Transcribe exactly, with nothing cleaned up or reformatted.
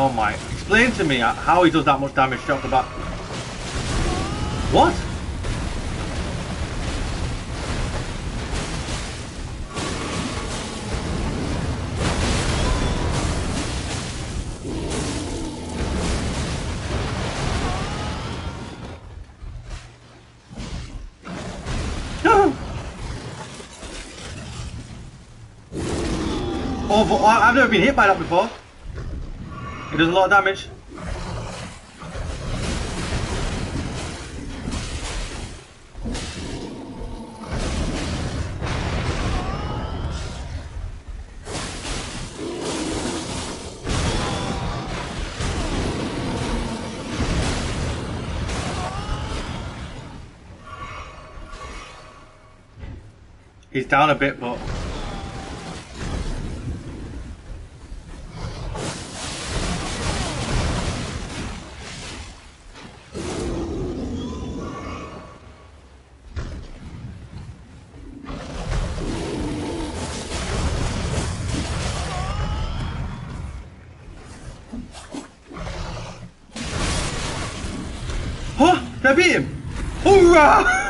Oh my. Explain to me how he does that much damage shot the back. What? Oh, I've never been hit by that before. It does a lot of damage. He's down a bit, but... Huh! I beat him! Hoorah!